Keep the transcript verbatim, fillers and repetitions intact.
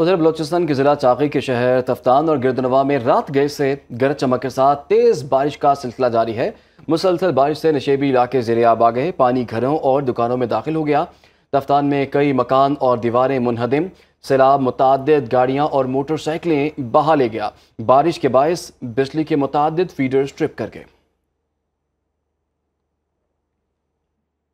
उधर बलोचिस्तान के ज़िला चाकी के शहर तफ्तान और गिरदनवा में रात गए से गरज चमक के साथ तेज़ बारिश का सिलसिला जारी है। मुसलसल बारिश से नशेबी इलाके ज़ेरे आब आ गए, पानी घरों और दुकानों में दाखिल हो गया। तफ्तान में कई मकान और दीवारें मुनहदिम, सैलाब मुतअद्दिद गाड़ियाँ और मोटरसाइकिलें बहा ले गया। बारिश के बायस बिजली के मुतअद्दिद फीडर स्ट्रिप कर गए।